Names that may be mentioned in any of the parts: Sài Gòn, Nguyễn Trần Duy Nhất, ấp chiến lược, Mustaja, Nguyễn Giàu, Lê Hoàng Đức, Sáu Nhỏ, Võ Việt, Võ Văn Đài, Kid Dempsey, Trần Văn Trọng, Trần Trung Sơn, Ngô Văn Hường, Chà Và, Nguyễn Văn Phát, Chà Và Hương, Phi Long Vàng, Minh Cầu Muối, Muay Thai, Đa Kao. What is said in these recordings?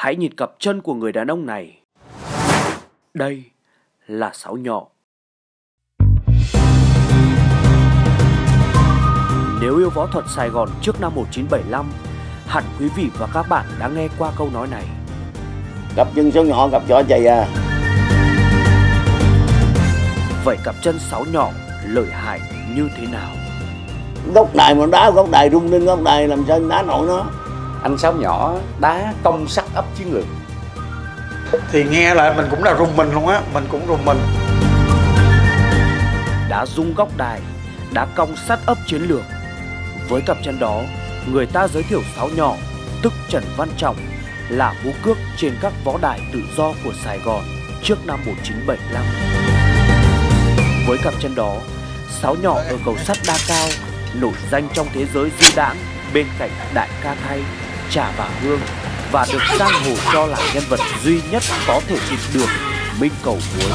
Hãy nhìn cặp chân của người đàn ông này. Đây là Sáu Nhỏ. Nếu yêu võ thuật Sài Gòn trước năm 1975, hẳn quý vị và các bạn đã nghe qua câu nói này. Cặp chân Sáu Nhỏ gặp võ dày à. Vậy cặp chân Sáu Nhỏ lợi hại như thế nào? Góc đài mà đá, góc đài rung lên, góc đài làm sao đá nổi nó. Anh Sáu Nhỏ đá công sắc ấp chiến lược. Thì nghe lại mình cũng là rung mình luôn á, mình cũng rung mình. Đá rung góc đài, đá cong sát ấp chiến lược. Với cặp chân đó, người ta giới thiệu Sáu Nhỏ, tức Trần Văn Trọng, là vũ cước trên các võ đài tự do của Sài Gòn trước năm 1975. Với cặp chân đó, Sáu Nhỏ ở cầu sắt Đa Cao, nổi danh trong thế giới di đãng bên cạnh đại ca Thay, Chà Và Hương, và được giang hồ cho là nhân vật duy nhất có thể kịp được Minh Cầu Muối.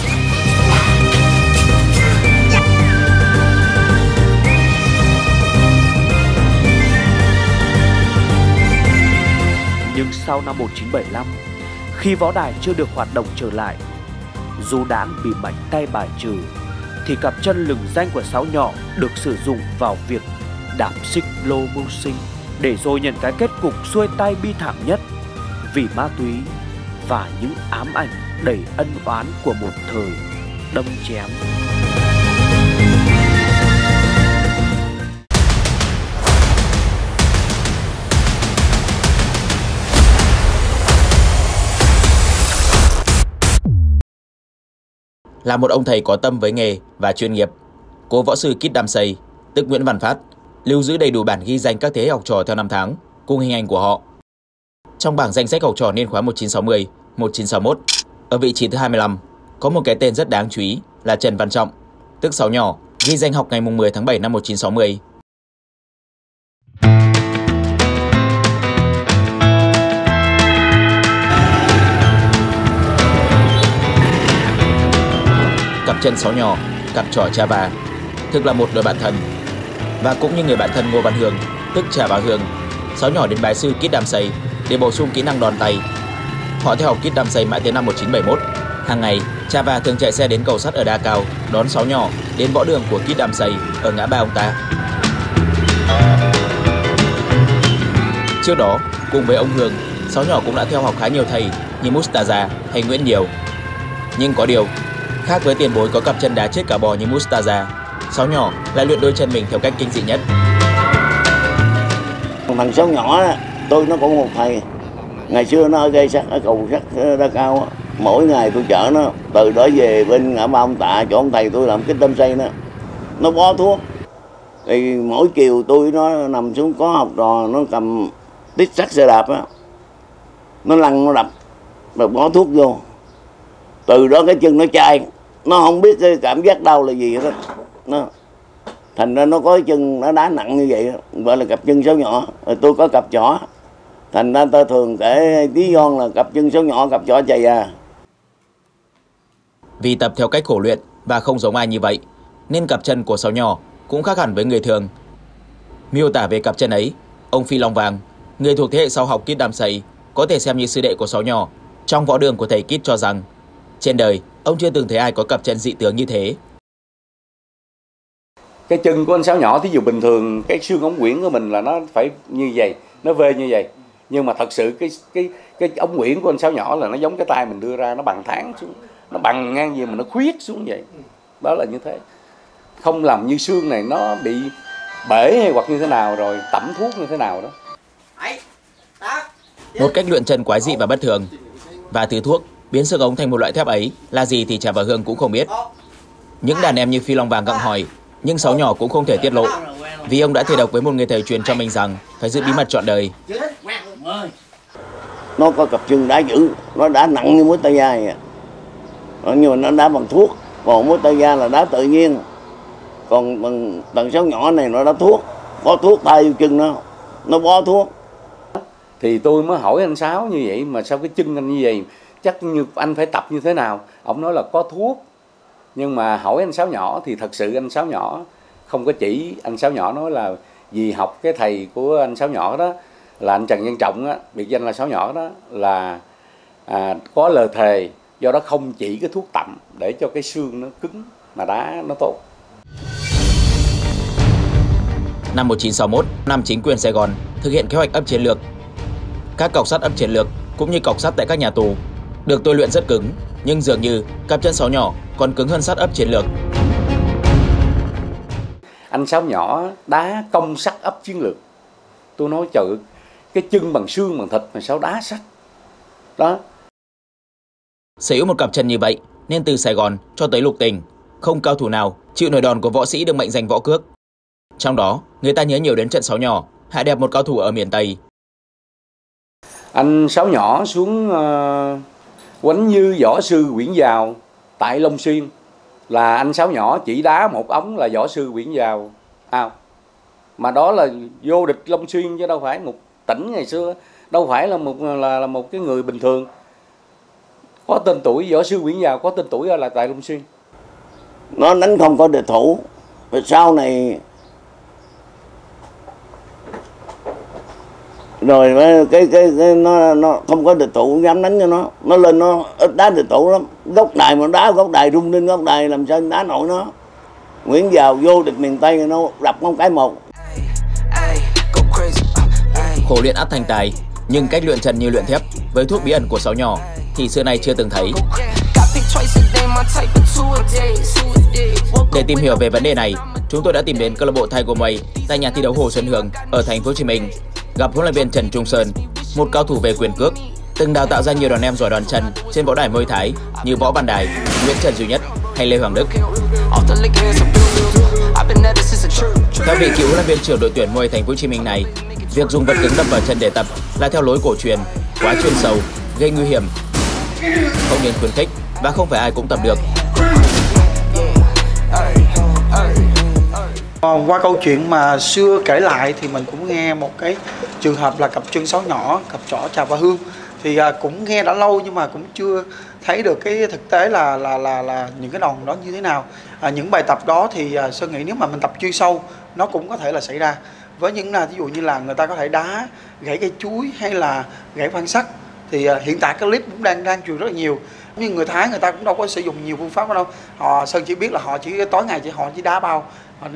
Nhưng sau năm 1975, khi võ đài chưa được hoạt động trở lại, dù đã bị mảnh tay bài trừ, thì cặp chân lừng danh của Sáu Nhỏ được sử dụng vào việc đạp xích lô mưu sinh, để rồi nhận cái kết cục xuôi tay bi thảm nhất vì ma túy và những ám ảnh đầy ân oán của một thời đâm chém. Là một ông thầy có tâm với nghề và chuyên nghiệp, cố võ sư Kid Dempsey, tức Nguyễn Văn Phát, lưu giữ đầy đủ bản ghi danh các thế hệ học trò theo năm tháng, cùng hình ảnh của họ. Trong bảng danh sách học trò niên khóa 1960-1961, ở vị trí thứ 25, có một cái tên rất đáng chú ý là Trần Văn Trọng, tức Sáu Nhỏ, ghi danh học ngày 10 tháng 7 năm 1960. Cặp chân Sáu Nhỏ, cặp trò Chà Và, thực là một đôi bạn thân. Và cũng như người bạn thân Ngô Văn Hường, tức Trà Và Hường, Sáu Nhỏ đến bái sư Kid Dempsey để bổ sung kỹ năng đòn tay. Họ theo học Kid Dempsey mãi tới năm 1971. Hàng ngày, Trà Và thường chạy xe đến cầu sắt ở Đa Cao đón Sáu Nhỏ đến võ đường của Kid Dempsey ở ngã ba ông ta. Trước đó, cùng với ông Hường, Sáu Nhỏ cũng đã theo học khá nhiều thầy như Mustaja hay Nguyễn Giàu. Nhưng có điều, khác với tiền bối có cặp chân đá chết cả bò như Mustaja, Sáu Nhỏ lại luyện đôi chân mình theo cách kinh dị nhất. Thằng Sáu Nhỏ đó, tôi nó cũng một thầy. Ngày xưa nó gây sắt ở cầu sắt Đa Cao, mỗi ngày tôi chở nó từ đó về bên ngã ba ông Tạ chỗ ông thầy tôi làm Kid Dempsey đó. Nó bó thuốc. Thì mỗi chiều tôi nó nằm xuống có học trò nó cầm tít sắt xe đạp á. Nó lăn nó đập rồi bó thuốc vô. Từ đó cái chân nó chai, nó không biết cái cảm giác đau là gì hết. Nó thành ra nó có chân nó đá nặng như vậy, gọi là cặp chân Sáu Nhỏ. Rồi tôi có cặp chỏ, thành ra ta thường kể tí giòn là cặp chân Sáu Nhỏ, cặp chỏ Chà Và. Vì tập theo cách khổ luyện và không giống ai như vậy, nên cặp chân của Sáu Nhỏ cũng khác hẳn với người thường. Miêu tả về cặp chân ấy, ông Phi Long Vàng, người thuộc thế hệ sau học Kid Dempsey, có thể xem như sư đệ của Sáu Nhỏ trong võ đường của thầy Kid, cho rằng trên đời ông chưa từng thấy ai có cặp chân dị tướng như thế. Cái chân của anh Sáu Nhỏ, thí dụ bình thường cái xương ống quyển của mình là nó phải như vậy, nó vê như vậy. Nhưng mà thật sự cái ống quyển của anh Sáu Nhỏ là nó giống cái tay mình đưa ra, nó bằng thẳng xuống, nó bằng ngang gì mà nó khuyết xuống vậy. Đó là như thế. Không làm như xương này nó bị bể hay hoặc như thế nào rồi tẩm thuốc như thế nào đó. Một cách luyện chân quái dị và bất thường. Và thứ thuốc biến xương ống thành một loại thép ấy là gì thì Trà Và Hương cũng không biết. Những đàn em như Phi Long Vàng gặng hỏi, nhưng Sáu Nhỏ cũng không thể tiết lộ, vì ông đã thề độc với một người thầy truyền cho mình rằng phải giữ bí mật trọn đời. Nó có cặp chân đá dữ, nó đá nặng như Mustaja, nhưng mà nó đá bằng thuốc. Còn Mustaja là đá tự nhiên, còn bằng tầng Sáu Nhỏ này nó đá thuốc, có thuốc tay vô chân nó bó thuốc. Thì tôi mới hỏi anh Sáu như vậy mà sao cái chân anh như vậy, chắc như anh phải tập như thế nào. Ông nói là có thuốc. Nhưng mà hỏi anh Sáu Nhỏ thì thật sự anh Sáu Nhỏ không có chỉ. Anh Sáu Nhỏ nói là vì học cái thầy của anh Sáu Nhỏ đó là anh Trần Văn Trọng á, biệt danh là Sáu Nhỏ đó, là có lời thề, do đó không chỉ cái thuốc tẩm để cho cái xương nó cứng mà đá nó tốt. Năm 1961, năm chính quyền Sài Gòn thực hiện kế hoạch ấp chiến lược. Các cọc sắt ấp chiến lược cũng như cọc sắt tại các nhà tù được tôi luyện rất cứng, nhưng dường như cặp chân Sáu Nhỏ còn cứng hơn sắt ấp chiến lược. Anh Sáu Nhỏ đá công sắt ấp chiến lược. Tôi nói trời, cái chân bằng xương bằng thịt mà sao đá sắt. Đó. Sở hữu một cặp chân như vậy nên từ Sài Gòn cho tới Lục Tỉnh, không cao thủ nào chịu nổi đòn của võ sĩ được mệnh danh võ cước. Trong đó, người ta nhớ nhiều đến trận Sáu Nhỏ, hạ đẹp một cao thủ ở miền Tây. Anh Sáu Nhỏ xuống quánh như võ sư Nguyễn Giàu tại Long Xuyên, là anh Sáu Nhỏ chỉ đá một ống là võ sư Nguyễn Giàu ao. Mà đó là vô địch Long Xuyên chứ đâu phải một tỉnh ngày xưa, đâu phải là một cái người bình thường. Có tên tuổi, võ sư Nguyễn Giàu có tên tuổi là tại Long Xuyên. Nó đánh không có địch thủ. Và sau này rồi cái nó không có địch thủ, không dám đánh cho nó lên, nó ít đá địch thủ lắm. Góc đài mà đá góc đài rung lên, góc đài làm sao đá nổi nó. Nguyễn Giàu vô địch miền Tây nó đập con cái một. Khổ luyện ắt thành tài, nhưng cách luyện trần như luyện thép với thuốc bí ẩn của Sáu Nhỏ thì xưa nay chưa từng thấy. Để tìm hiểu về vấn đề này, chúng tôi đã tìm đến câu lạc bộ Taekwondo Muay tại nhà thi đấu Hồ Xuân Hương ở thành phố Hồ Chí Minh, gặp huấn luyện viên Trần Trung Sơn, một cao thủ về quyền cước, từng đào tạo ra nhiều đàn em giỏi đòn chân trên võ đài Môi Thái như Võ Văn Đài, Nguyễn Trần Duy Nhất hay Lê Hoàng Đức. Theo vị cựu huấn luyện viên trưởng đội tuyển Muay thành phố Hồ Chí Minh này, việc dùng vật cứng đập vào chân để tập là theo lối cổ truyền, quá chuyên sâu, gây nguy hiểm, không nên khuyến khích và không phải ai cũng tập được. Qua câu chuyện mà xưa kể lại thì mình cũng nghe một cái trường hợp là cặp chân Sáu Nhỏ, cặp trỏ Chà Và Hương, thì cũng nghe đã lâu nhưng mà cũng chưa thấy được cái thực tế là những cái đòn đó như thế nào. Những bài tập đó thì Sơn nghĩ nếu mà mình tập chuyên sâu nó cũng có thể là xảy ra. Với những là ví dụ như là người ta có thể đá gãy cây chuối hay là gãy phan sắt, thì hiện tại cái clip cũng đang truyền rất là nhiều. Nhưng người Thái người ta cũng đâu có sử dụng nhiều phương pháp đâu. Họ Sơn chỉ biết là họ chỉ tối ngày họ chỉ đá bao,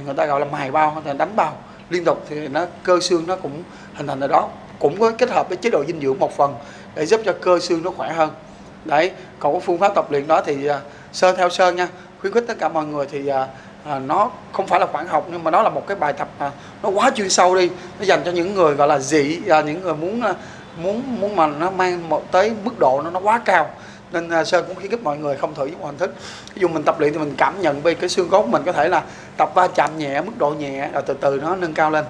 người ta gọi là mài bao, đánh bao liên tục thì nó cơ xương nó cũng hình thành ở đó. Cũng có kết hợp với chế độ dinh dưỡng một phần để giúp cho cơ xương nó khỏe hơn. Đấy, còn cái phương pháp tập luyện đó thì Sơn theo Sơn nha, khuyến khích tất cả mọi người thì nó không phải là khoảng học nhưng mà nó là một cái bài tập mà nó quá chuyên sâu đi, nó dành cho những người gọi là dị, những người muốn mà nó mang một tới mức độ nó quá cao. Nên Sơn cũng khuyến khích mọi người không thử với mọi hình thức. Ví dụ mình tập luyện thì mình cảm nhận về cái xương cốt mình, có thể là tập va chạm nhẹ, mức độ nhẹ rồi từ từ nó nâng cao lên.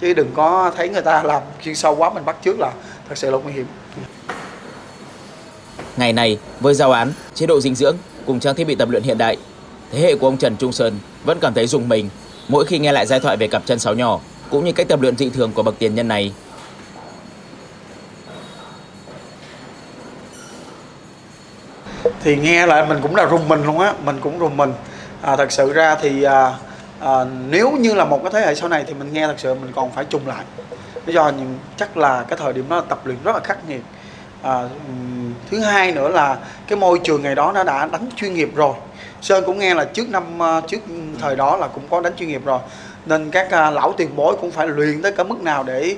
Chứ đừng có thấy người ta làm chuyên sâu quá mình bắt chước là thật sự là nguy hiểm. Ngày này với giáo án, chế độ dinh dưỡng cùng trang thiết bị tập luyện hiện đại, thế hệ của ông Trần Trung Sơn vẫn cảm thấy rùng mình mỗi khi nghe lại giai thoại về cặp chân Sáu Nhỏ cũng như cách tập luyện dị thường của bậc tiền nhân này. Thì nghe lại mình cũng là rùng mình luôn á, mình cũng rùng mình. Thật sự ra thì nếu như là một cái thế hệ sau này thì mình nghe thật sự mình còn phải trùng lại. Lý do chắc là cái thời điểm đó tập luyện rất là khắc nghiệt. Thứ hai nữa là cái môi trường ngày đó nó đã đánh chuyên nghiệp rồi. Sơn cũng nghe là trước thời đó là cũng có đánh chuyên nghiệp rồi. Nên các lão tiền bối cũng phải luyện tới cái mức nào để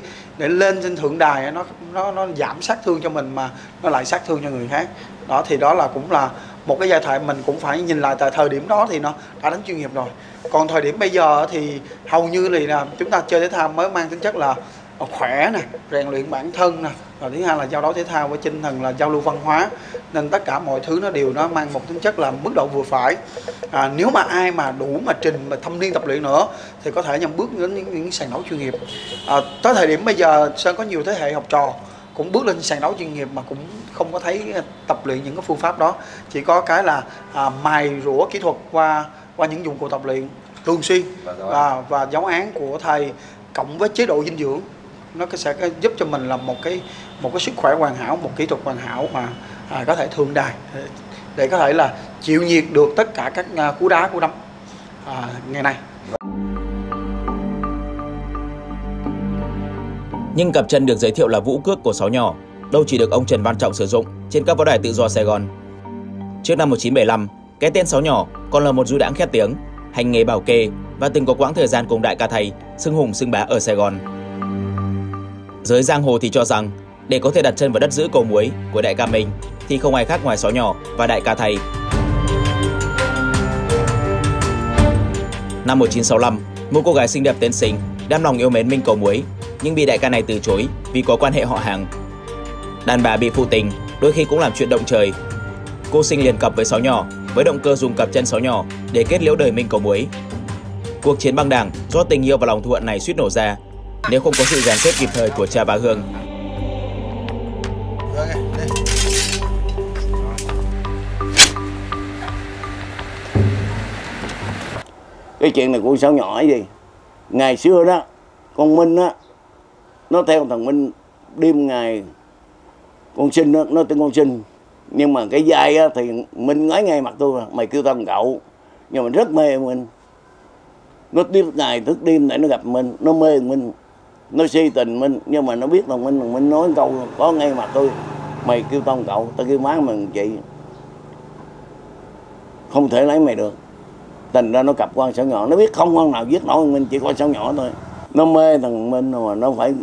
lên trên thượng đài nó giảm sát thương cho mình mà nó lại sát thương cho người khác. Đó thì đó là cũng là một cái giai thoại mình cũng phải nhìn lại, tại thời điểm đó thì nó đã đánh chuyên nghiệp rồi. Còn thời điểm bây giờ thì hầu như là chúng ta chơi thể thao mới mang tính chất là khỏe nè, rèn luyện bản thân nè, và thứ hai là giao đấu thể thao với tinh thần là giao lưu văn hóa, nên tất cả mọi thứ nó đều nó mang một tính chất là mức độ vừa phải. Nếu mà ai mà đủ mà trình mà thâm niên tập luyện nữa thì có thể nhằm bước đến những sàn đấu chuyên nghiệp. Tới thời điểm bây giờ Sơn có nhiều thế hệ học trò cũng bước lên sàn đấu chuyên nghiệp mà cũng không có thấy tập luyện những cái phương pháp đó, chỉ có cái là mài rũa kỹ thuật qua những dụng cụ tập luyện thường xuyên và giáo án của thầy cộng với chế độ dinh dưỡng nó sẽ giúp cho mình là một cái sức khỏe hoàn hảo, một kỹ thuật hoàn hảo mà có thể thượng đài để có thể là chịu nhiệt được tất cả các cú đá cú đấm ngày nay. Nhưng cặp chân được giới thiệu là vũ cước của Sáu Nhỏ đâu chỉ được ông Trần Văn Trọng sử dụng trên các võ đài tự do Sài Gòn. Trước năm 1975, cái tên Sáu Nhỏ còn là một du đãng khét tiếng, hành nghề bảo kê và từng có quãng thời gian cùng đại ca thầy xưng hùng xưng bá ở Sài Gòn. Giới giang hồ thì cho rằng để có thể đặt chân vào đất giữ cầu muối của đại ca mình thì không ai khác ngoài Sáu Nhỏ và đại ca thầy. Năm 1965, một cô gái xinh đẹp tên Sinh đam lòng yêu mến Minh Cầu Muối nhưng bị đại ca này từ chối vì có quan hệ họ hàng. Đàn bà bị phụ tình đôi khi cũng làm chuyện động trời. Cô Sinh liền cặp với Sáu Nhỏ với động cơ dùng cặp chân Sáu Nhỏ để kết liễu đời Minh Cầu Muối. Cuộc chiến băng đảng do tình yêu và lòng thù hận này suýt nổ ra nếu không có sự dàn xếp kịp thời của Chà Và Hương. Cái chuyện này của Sáu Nhỏ gì? Ngày xưa đó, con Minh á, nó theo thằng Minh đêm ngày, con Sinh đó, nó tên con Sinh. Nhưng mà cái vai á, thì Minh nói ngay mặt tôi, mày kêu tao thằng cậu. Nhưng mà rất mê Minh. Nó tiếp ngày thức đêm để nó gặp Minh, nó mê Minh. Nó si tình Minh, nhưng mà nó biết thằng Minh nói câu có ngay mặt tôi. Mày kêu tao thằng cậu, tao kêu má mày chị. Không thể lấy mày được. Thành ra nó cặp qua Sáu Nhỏ, nó biết không con nào giết nổi Minh, chỉ có Sáu Nhỏ thôi. Nó mê thằng Minh mà nó phải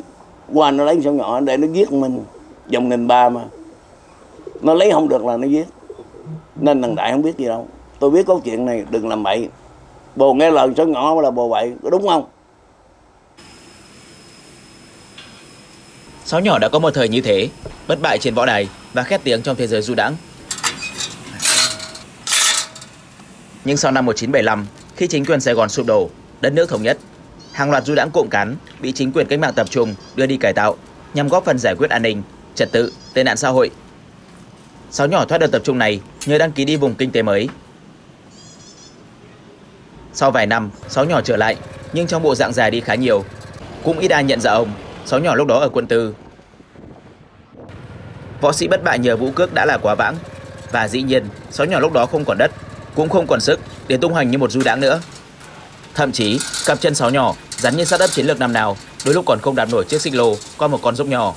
qua nó lấy Sáu Nhỏ để nó giết Minh, dòng 1.300 mà. Nó lấy không được là nó giết. Nên thằng Đại không biết gì đâu. Tôi biết có chuyện này, đừng làm bậy. Bồ nghe lời Sáu Nhỏ là bồ bậy, có đúng không? Sáu Nhỏ đã có một thời như thế, bất bại trên võ đài và khét tiếng trong thế giới du đãng. Nhưng sau năm 1975, khi chính quyền Sài Gòn sụp đổ, đất nước thống nhất, hàng loạt du đãng cộm cán bị chính quyền cách mạng tập trung đưa đi cải tạo nhằm góp phần giải quyết an ninh, trật tự, tệ nạn xã hội. Sáu Nhỏ thoát đợt tập trung này nhờ đăng ký đi vùng kinh tế mới. Sau vài năm, Sáu Nhỏ trở lại nhưng trong bộ dạng già đi khá nhiều. Cũng ít ai nhận ra ông, Sáu Nhỏ lúc đó ở Quân Tư. Võ sĩ bất bại nhờ vũ cước đã là quá vãng và dĩ nhiên Sáu Nhỏ lúc đó không còn đất, cũng không còn sức để tung hoành như một du đãng nữa. Thậm chí, cặp chân Sáu Nhỏ rắn như sát ấp chiến lược năm nào, đôi lúc còn không đạp nổi chiếc xích lô qua một con dốc nhỏ.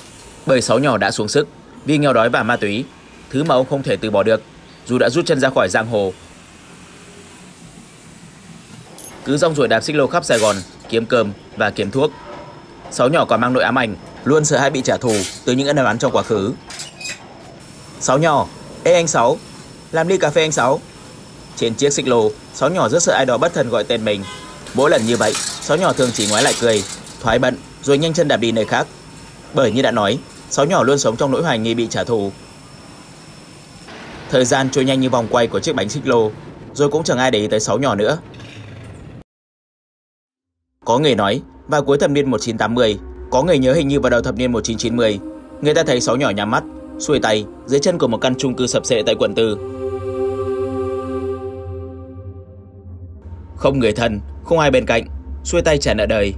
Bởi Sáu Nhỏ đã xuống sức vì nghèo đói và ma túy, thứ mà ông không thể từ bỏ được dù đã rút chân ra khỏi giang hồ. Cứ rong ruổi đạp xích lô khắp Sài Gòn kiếm cơm và kiếm thuốc. Sáu Nhỏ còn mang nỗi ám ảnh, luôn sợ hãi bị trả thù từ những ân oán trong quá khứ. Sáu Nhỏ, ê anh Sáu, làm ly cà phê anh Sáu. Trên chiếc xích lô, Sáu Nhỏ rất sợ ai đó bất thần gọi tên mình. Mỗi lần như vậy, Sáu Nhỏ thường chỉ ngoái lại cười, thoái bận rồi nhanh chân đạp đi nơi khác. Bởi như đã nói, Sáu Nhỏ luôn sống trong nỗi hoài nghi bị trả thù. Thời gian trôi nhanh như vòng quay của chiếc bánh xích lô, rồi cũng chẳng ai để ý tới Sáu Nhỏ nữa. Có người nói, vào cuối thập niên 1980, có người nhớ hình như vào đầu thập niên 1990, người ta thấy Sáu Nhỏ nhắm mắt, xuôi tay dưới chân của một căn chung cư sập xệ tại Quận Tư. Không người thân, không ai bên cạnh, xuôi tay trả nợ đời.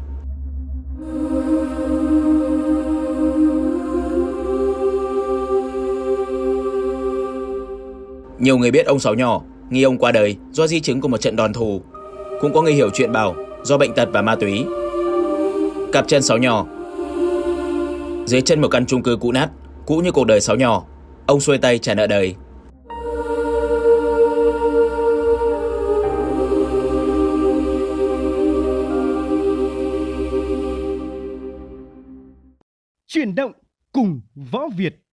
Nhiều người biết ông Sáu Nhỏ, nghi ông qua đời do di chứng của một trận đòn thù. Cũng có người hiểu chuyện bảo do bệnh tật và ma túy. Cặp chân Sáu Nhỏ. Dưới chân một căn chung cư cũ nát, cũ như cuộc đời Sáu Nhỏ, ông xuôi tay trả nợ đời. Chuyển động cùng Võ Việt.